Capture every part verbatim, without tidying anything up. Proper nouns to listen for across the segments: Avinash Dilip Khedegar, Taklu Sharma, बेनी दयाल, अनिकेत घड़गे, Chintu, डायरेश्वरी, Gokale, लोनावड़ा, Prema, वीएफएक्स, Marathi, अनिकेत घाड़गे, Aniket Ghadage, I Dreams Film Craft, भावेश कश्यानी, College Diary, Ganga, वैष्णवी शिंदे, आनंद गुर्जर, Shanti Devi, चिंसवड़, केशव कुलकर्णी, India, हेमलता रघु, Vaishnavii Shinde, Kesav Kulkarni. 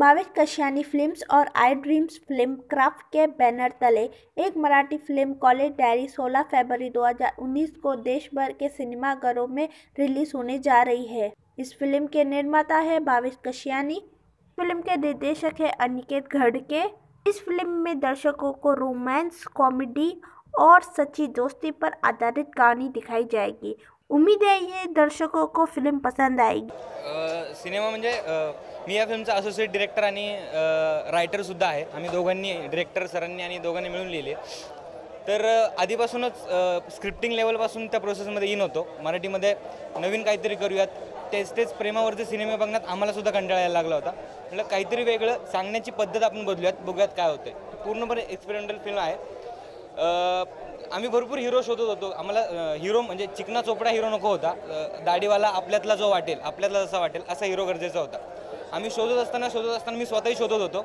भावेश कश्यानी films और I dreams film craft के banner तले एक मराठी फिल्म कॉलेज डायरी सोलह फरवरी दो हज़ार उन्नीस को देश भर के सिनेमाघरों में रिलीज होने जा रही है। इस फिल्म के निर्माता है भावेश कश्यानी, फिल्म के निर्देशक है अनिकेत घड़गे। इस फिल्म में दर्शकों को रोमांस, कॉमेडी और सच्ची दोस्ती पर आधारित कहानी दिखाई जाएगी। उम्मीद है ये दर्शकों को फिल्म पसंद आएगी। सिनेमा म्हणजे मी या फिल्मचा असोसिएट डिरेक्टर आणि रायटर सुद्धा आहे। आम्ही दोघांनी, डिरेक्टर सरांनी आणि दोघांनी मिळून लिहिले। तर आधीपासूनच स्क्रिप्टिंग लेवलपासून त्या प्रोसेसमध्ये इन होतो। मराठीमध्ये नवीन काहीतरी करूयात, तेच तेच प्रेमावरचे सिनेमे बघण्यात आम्हाला सुद्धा कंटाळा यायला लागला होता। म्हटलं काहीतरी वेगळं सांगण्याची पद्धत आपण बदलूयात, बघूयात काय होते। पूर्णपणे एक्सपेरिमेंटल फिल्म आहे। आम्ही भरपूर हिरो शोधत होतो। आम्हाला हिरो म्हणजे चिकना चोपडा हिरो नको होता। दाढीवाला, आपल्यातला जो वाटेल, आपल्यातला जसा वाटेल असा हिरो गरजेचा होता। आम्ही शोधत असताना शोधत असताना मी स्वतःही शोधत होतो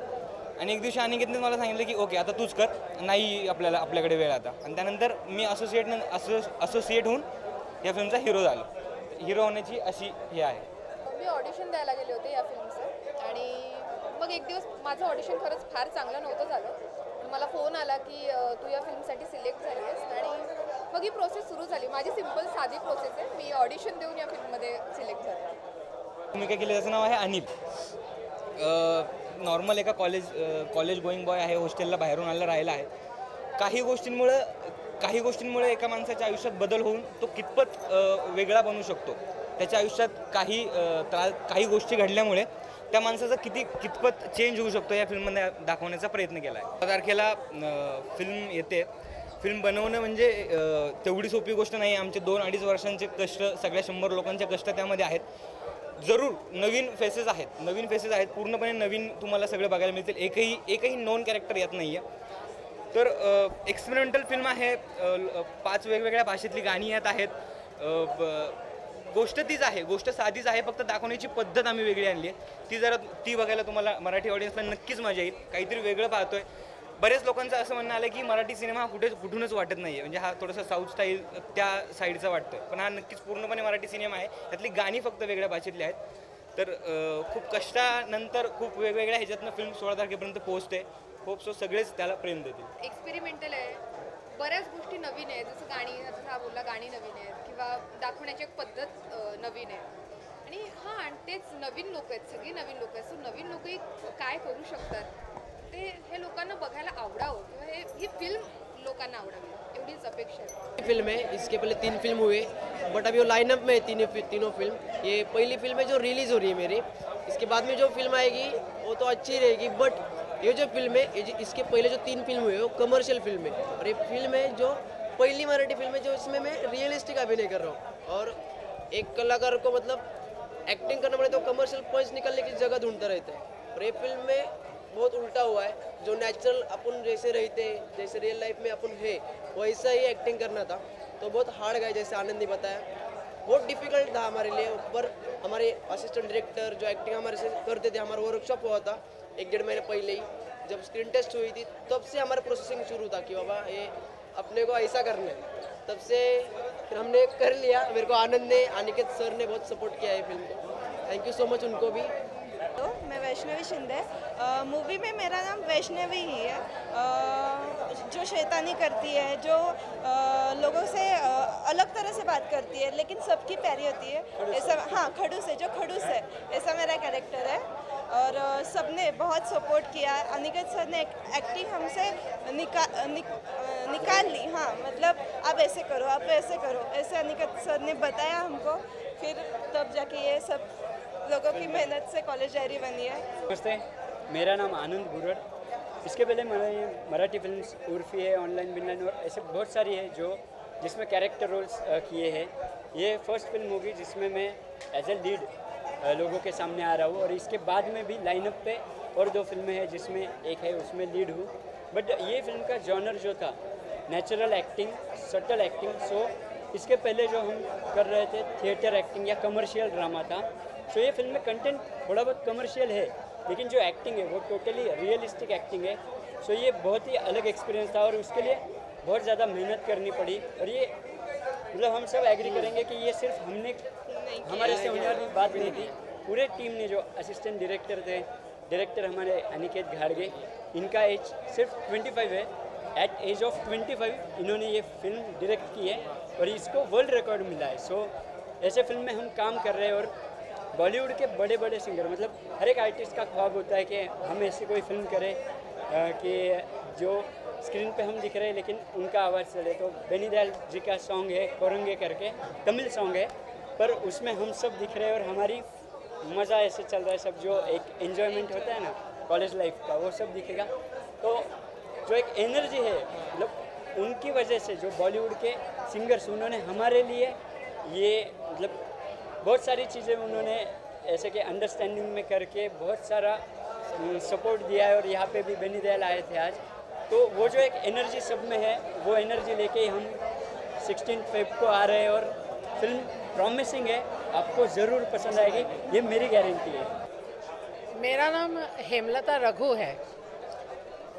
आणि एक दिवशी अनिकेतने मला सांगितलं की ओके आता तूच कर, नाही आपल्याला आपल्याकडे वेळ आता। आणि त्यानंतर मी असोसिएट असो असोसिएट होऊन या फिल्मचा हिरो झालो। हिरो होण्याची अशी हे आहे। मी ऑडिशन द्यायला गेले होते या फिल्मचं आणि मग एक दिवस माझं ऑडिशन खरंच फार चांगलं नव्हतं झालं। मला फोन आला की तू या फिल्मसाठी सिलेक्ट झाली आहेस आणि मग ही प्रोसेस सुरू झाली। माझी सिंपल साधी प्रोसेस आहे, मी ऑडिशन देऊन या फिल्ममध्ये सिलेक्ट झाले। भूमिका केली, त्याचं नाव आहे अनिल। नॉर्मल एका कॉलेज कॉलेज गोईंग बॉय आहे, हॉस्टेलला बाहेरून आला राहिला आहे। काही गोष्टींमुळे काही गोष्टींमुळे एका माणसाच्या आयुष्यात बदल होऊन तो कितपत वेगळा बनू शकतो, त्याच्या आयुष्यात काही काही गोष्टी घडल्यामुळे त्या माणसाचा किती कितपत चेंज होऊ शकतो या फिल्ममध्ये दाखवण्याचा प्रयत्न केला आहे। त्या तारखेला फिल्म येते। फिल्म बनवणं म्हणजे तेवढी सोपी गोष्ट नाही। आमचे दोन अडीच वर्षांचे कष्ट, सगळ्या शंभर लोकांचे कष्ट त्यामध्ये आहेत। जरूर नवीन फेसेस आहेत, नवीन फेसेस आहेत, पूर्णपणे नवीन तुम्हाला सगळं बघायला मिळतील। एकही एकही नॉन कॅरेक्टर यात नाही आहे। तर एक्सपेरिमेंटल फिल्म आहे। पाच वेगवेगळ्या भाषेतली गाणी यात आहेत। गोष्ट तीच आहे, गोष्ट साधीच आहे, फक्त दाखवण्याची पद्धत आम्ही वेगळी आणली आहे। ती जरा ती बघायला तुम्हाला मराठी ऑडियन्सला नक्कीच मजा येईल। काहीतरी वेगळं पाहतोय। बरेच लोकांचं असं म्हणणं आलं की मराठी सिनेमा हा कुठेच कुठूनच वाटत नाही आहे, म्हणजे हा थोडासा साऊथ स्टाईल त्या साईडचा वाटतोय, पण हा नक्कीच पूर्णपणे मराठी सिनेमा आहे। त्यातली गाणी फक्त वेगळ्या भाषेतली आहेत। तर खूप कष्टानंतर, खूप वेगवेगळ्या ह्याच्यातनं फिल्म सोळा तारखेपर्यंत पोहोचते। होप सो सगळेच त्याला प्रेम देतील। एक्सपेरिमेंटल आहे, बऱ्याच गोष्टी नवीन आहेत, जसं गाणी, जसं हा बोलला गाणी नवीन आहेत किंवा दाखवण्याची एक पद्धत नवीन आहे। आणि हां, आणि तेच नवीन लोक आहेत, सगळी नवीन लोक आहेत। सो नवीन लोकही काय करू शकतात ते हे लोकांना बघायला आवडावं किंवा हे ही फिल्म लोकांना आवडावी एवढीच अपेक्षा आहे। फिल्म आहे, इसके पहले तीन फिल्म हुए बट अभी वो लाइनअप में तीन तीनों फिल्म। ये पहली फिल्म है जो रिलीज़ हो रही है मेरी, इसके बाद में जो फिल्म आएगी वो तो अच्छी रहेगी। बट ये जो फिल्म है, ये इसके पहले जो तीन फिल्म हुए वो कमर्शियल फिल्म है और ये फिल्म है जो पहली मराठी फिल्म है जो इसमें मैं रियलिस्टिक अभिनय कर रहा हूँ। और एक कलाकार को मतलब एक्टिंग करना पड़े तो कमर्शियल पॉइंट्स निकालने की जगह ढूंढता रहता है। और ये फिल्म में बहुत उल्टा हुआ है, जो नेचुरल अपन जैसे रहते हैं, जैसे रियल लाइफ में अपन है वैसा ही एक्टिंग करना था। तो बहुत हार्ड गया, जैसे आनंद ने बताया बहुत डिफिकल्ट था हमारे लिए। ऊपर हमारे असिस्टेंट डायरेक्टर जो एक्टिंग हमारे से करते थे, हमारा वर्कशॉप हुआ था एक डेढ़ महीने पहले ही। जब स्क्रीन टेस्ट हुई थी तब से हमारा प्रोसेसिंग शुरू था कि बाबा ये अपने को ऐसा करना है, तब से फिर हमने कर लिया। मेरे को आनंद ने, अनिकेत सर ने बहुत सपोर्ट किया है फिल्म को, थैंक यू सो मच उनको भी। तो मैं वैष्णवी शिंदे, मूवी में मेरा नाम वैष्णवी ही है। आ, जो शैतानी करती है, जो आ, लोगों से आ, अलग तरह से बात करती है, लेकिन सबकी प्यारी होती है ऐसा। हाँ, खड़ूस है, जो खड़ूस है ऐसा मेरा कैरेक्टर है। और सबने बहुत सपोर्ट किया। अनिकेत सर ने एक, एक्टिंग हमसे निका, निक, निकाल ली। हाँ, मतलब आप ऐसे करो, आप ऐसे करो, ऐसे अनिकेत सर ने बताया हमको। फिर तब जाके ये सब लोगों की मेहनत से कॉलेज डायरी बनी है। नमस्ते, मेरा नाम आनंद गुर्जर। इसके पहले मैंने मराठी फिल्म्स उर्फी है, ऑनलाइन बिनलाइन और ऐसे बहुत सारी है जो जिसमें कैरेक्टर रोल्स किए हैं। ये फर्स्ट फिल्म होगी जिसमें मैं एज ए लीड लोगों के सामने आ रहा हूँ। और इसके बाद में भी लाइनअप पे और दो फिल्में हैं, जिसमें एक है उसमें लीड हूँ। बट ये फिल्म का जॉनर जो था natural acting, subtle acting. So इसके पहले जो हम कर रहे थे थिएटर एक्टिंग या कमर्शियल ड्रामा था। सो ये फिल्म में कंटेंट थोड़ा बहुत कमर्शियल है, लेकिन जो एक्टिंग है वो टोटली रियलिस्टिक एक्टिंग है। सो ये बहुत ही अलग एक्सपीरियंस था और उसके लिए बहुत ज़्यादा मेहनत करनी पड़ी। और ये मतलब हम सब एग्री करेंगे कि ये सिर्फ हमने, हमारे से होने वाली बात नहीं थी। पूरे टीम ने, जो असिस्टेंट डायरेक्टर थे, डायरेक्टर हमारे अनिकेत घाड़गे, इनका एज सिर्फ पच्चीस है। एट एज ऑफ पच्चीस इन्होंने ये फिल्म डायरेक्ट की है और इसको वर्ल्ड रिकॉर्ड मिला है। सो so, ऐसे फिल्म में हम काम कर रहे हैं और बॉलीवुड के बड़े बड़े सिंगर, मतलब हर एक आर्टिस्ट का ख्वाब होता है कि हम ऐसी कोई फिल्म करें कि जो स्क्रीन पे हम दिख रहे हैं लेकिन उनका आवाज़ चले। तो बेनी दयाल जी का सॉन्ग है कोरंगे करके, तमिल सॉन्ग है, पर उसमें हम सब दिख रहे हैं और हमारी मज़ा ऐसे चल रहा है सब, जो एक एन्जॉयमेंट होता है ना कॉलेज लाइफ का, वो सब दिखेगा। तो जो एक एनर्जी है, मतलब उनकी वजह से जो बॉलीवुड के सिंगर्स, उन्होंने हमारे लिए ये मतलब बहुत सारी चीज़ें उन्होंने ऐसे के अंडरस्टैंडिंग में करके बहुत सारा सपोर्ट दिया है। और यहाँ पे भी बेनी दयाल आए थे आज, तो वो जो एक एनर्जी सब में है, वो एनर्जी लेके हम सोलह फरवरी को आ रहे हैं और फिल्म प्रॉमिसिंग है, आपको ज़रूर पसंद आएगी, ये मेरी गारंटी है। मेरा नाम हेमलता रघु है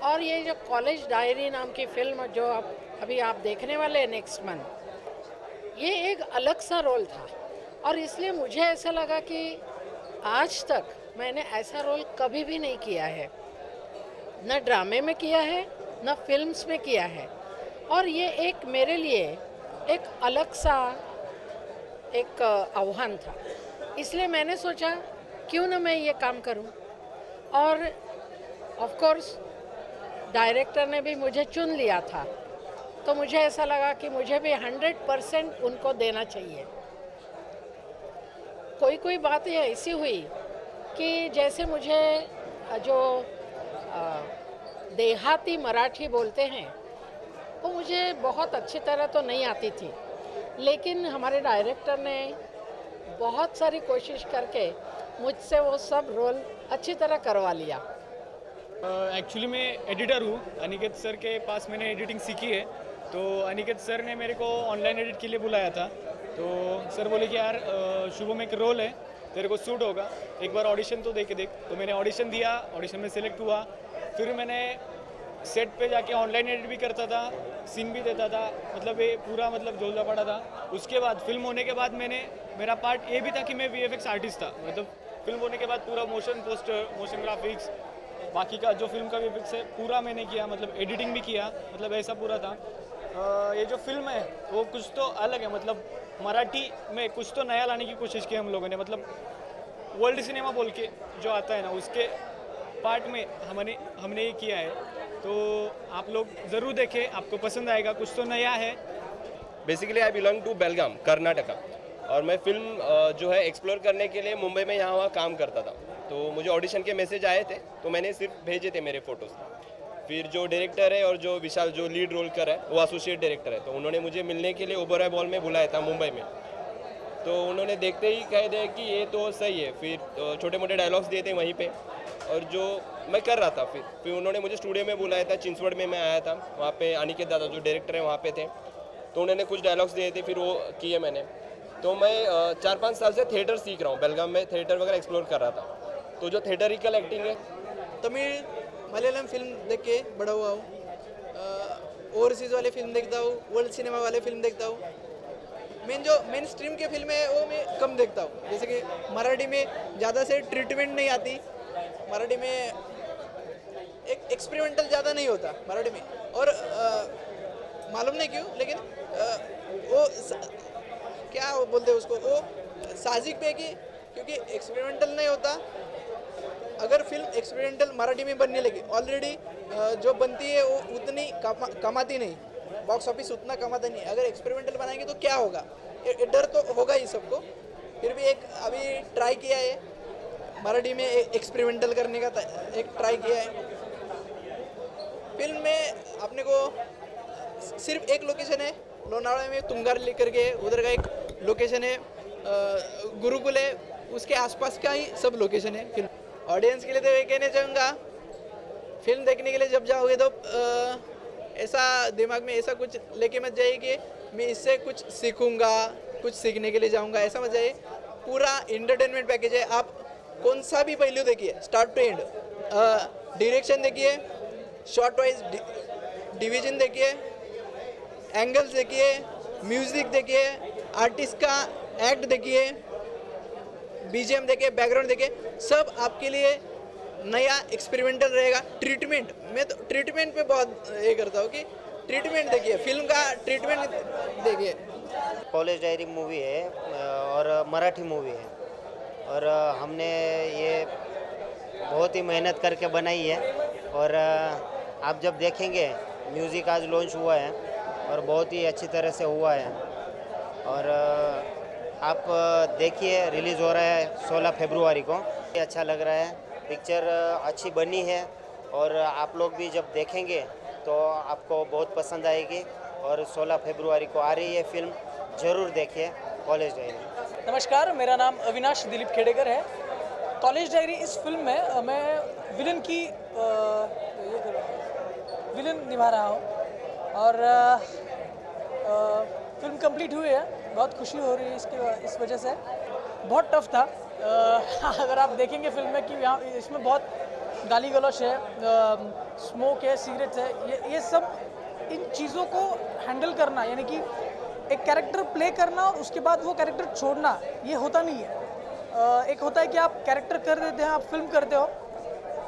और ये जो कॉलेज डायरी नाम की फिल्म जो आप अभी आप देखने वाले हैं नेक्स्ट मंथ, ये एक अलग सा रोल था और इसलिए मुझे ऐसा लगा कि आज तक मैंने ऐसा रोल कभी भी नहीं किया है, न ड्रामे में किया है न फिल्म्स में किया है। और ये एक मेरे लिए एक अलग सा एक आह्वान था, इसलिए मैंने सोचा क्यों ना मैं ये काम करूं। और ऑफ कोर्स डायरेक्टर ने भी मुझे चुन लिया था, तो मुझे ऐसा लगा कि मुझे भी हंड्रेड परसेंट उनको देना चाहिए। कोई कोई बातें ऐसी हुई कि जैसे मुझे जो देहाती मराठी बोलते हैं वो मुझे बहुत अच्छी तरह तो नहीं आती थी, लेकिन हमारे डायरेक्टर ने बहुत सारी कोशिश करके मुझसे वो सब रोल अच्छी तरह करवा लिया। एक्चुअली मैं एडिटर हूँ, अनिकेत सर के पास मैंने एडिटिंग सीखी है, तो अनिकेत सर ने मेरे को ऑनलाइन एडिट के लिए बुलाया था। तो सर बोले कि यार शुभम एक रोल है, तेरे को सूट होगा, एक बार ऑडिशन तो दे के देख। तो मैंने ऑडिशन दिया, ऑडिशन में सेलेक्ट हुआ, फिर मैंने सेट पे जाके ऑनलाइन एडिट भी करता था, सीन भी देता था, मतलब ये पूरा मतलब झोलता पड़ा था। उसके बाद फिल्म होने के बाद मैंने मेरा पार्ट ये भी था कि मैं वीएफएक्स आर्टिस्ट था, मतलब फिल्म होने के बाद पूरा मोशन पोस्टर, मोशन ग्राफिक्स, बाकी का जो फिल्म का वीएफएक्स है पूरा मैंने किया, मतलब एडिटिंग भी किया, मतलब ऐसा पूरा था। ये जो फिल्म है वो कुछ तो अलग है, मतलब मराठी में कुछ तो नया लाने की कोशिश की हम लोगों ने, मतलब वर्ल्ड सिनेमा बोल के जो आता है ना उसके पार्ट में हमने हमने ये किया है। तो आप लोग ज़रूर देखें, आपको पसंद आएगा, कुछ तो नया है। Basically I belong to Belgaum Karnataka और मैं फिल्म जो है एक्सप्लोर करने के लिए मुंबई में यहाँ वहाँ काम करता था। तो मुझे ऑडिशन के मैसेज आए थे, तो मैंने सिर्फ भेजे थे मेरे फ़ोटोज़। फिर जो डायरेक्टर है और जो विशाल जो लीड रोल कर रहा है वो एसोसिएट डायरेक्टर है, तो उन्होंने मुझे मिलने के लिए ओबराय बॉल में बुलाया था मुंबई में। तो उन्होंने देखते ही कह दिया कि ये तो सही है, फिर तो छोटे मोटे डायलॉग्स दिए थे वहीं पे और जो मैं कर रहा था। फिर फिर उन्होंने मुझे स्टूडियो में बुलाया था, चिंसवड़ में मैं आया था, वहाँ पर अनिकेत दादा जो डायरेक्टर हैं वहाँ पर थे, तो उन्होंने कुछ डायलॉग्स दिए थे, फिर वो किए मैंने। तो मैं चार पाँच साल से थिएटर सीख रहा हूँ, बेलगाम में थिएटर वगैरह एक्सप्लोर कर रहा था। तो जो थिएटरिकल एक्टिंग है, तमिल मलयालम फिल्म देख के बड़ा हुआ हूँ, ओवरसीज़ वाले फिल्म देखता हूँ, वर्ल्ड सिनेमा वाले फिल्म देखता हूँ। मेन जो मेन स्ट्रीम के फिल्म है वो मैं कम देखता हूँ, जैसे कि मराठी में ज़्यादा से ट्रीटमेंट नहीं आती, मराठी में एक एक्सपेरिमेंटल ज़्यादा नहीं होता मराठी में, और आ, मालूम नहीं क्यों, लेकिन आ, वो सा, क्या वो बोलते हैं उसको, वो साजिक पे कि क्योंकि एक्सपेरिमेंटल नहीं होता। अगर फिल्म एक्सपेरिमेंटल मराठी में बनने लगी, ऑलरेडी जो बनती है वो उतनी कमा, कमाती नहीं, बॉक्स ऑफिस उतना कमाता नहीं, अगर एक्सपेरिमेंटल बनाएंगे तो क्या होगा, डर तो होगा ही सबको। फिर भी एक अभी ट्राई किया है मराठी में एक्सपेरिमेंटल करने का, एक ट्राई किया है। फिल्म में अपने को सिर्फ एक लोकेशन है, लोनावड़ा में तुंगार लेकर के, उधर का एक लोकेशन है, गुरुकुल है, उसके आसपास का ही सब लोकेशन है। फिल्म ऑडियंस के लिए तो ये कहना चाहूँगा, फिल्म देखने के लिए जब जाओगे तो ऐसा दिमाग में ऐसा कुछ लेके मत जाइए कि मैं इससे कुछ सीखूँगा, कुछ सीखने के लिए जाऊँगा, ऐसा मत जाइए। पूरा इंटरटेनमेंट पैकेज है, आप कौन सा भी पहलू देखिए स्टार्ट टू एंड, डायरेक्शन देखिए, शॉट वाइज डिवीजन देखिए, एंगल्स देखिए, म्यूज़िक देखिए, आर्टिस्ट का एक्ट देखिए, बीजीएम देखे, बैकग्राउंड देखे, सब आपके लिए नया एक्सपेरिमेंटल रहेगा। ट्रीटमेंट मैं तो ट्रीटमेंट पे बहुत ये करता हूँ कि ट्रीटमेंट देखिए, फिल्म का ट्रीटमेंट देखिए। कॉलेज डायरी मूवी है और मराठी मूवी है और हमने ये बहुत ही मेहनत करके बनाई है और आप जब देखेंगे म्यूज़िक आज लॉन्च हुआ है और बहुत ही अच्छी तरह से हुआ है और आप देखिए रिलीज़ हो रहा है सोलह फरवरी को। अच्छा लग रहा है, पिक्चर अच्छी बनी है और आप लोग भी जब देखेंगे तो आपको बहुत पसंद आएगी और सोलह फरवरी को आ रही है फिल्म, ज़रूर देखिए कॉलेज डायरी। नमस्कार, मेरा नाम अविनाश दिलीप खेडेगर है। कॉलेज डायरी इस फिल्म में मैं विलन की विलन निभा रहा हूँ और फिल्म कंप्लीट हुई है, बहुत खुशी हो रही है इसके इस वजह से। बहुत टफ था, अगर आप देखेंगे फिल्म में कि यहाँ इसमें बहुत गाली गलौच है, स्मोक है, सिगरेट है, ये ये सब इन चीज़ों को हैंडल करना, यानी कि एक कैरेक्टर प्ले करना और उसके बाद वो कैरेक्टर छोड़ना, ये होता नहीं है। आ, एक होता है कि आप कैरेक्टर कर देते हैं, आप फिल्म करते हो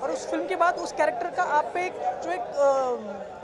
और उस फिल्म के बाद उस कैरेक्टर का आप पे एक जो एक आ,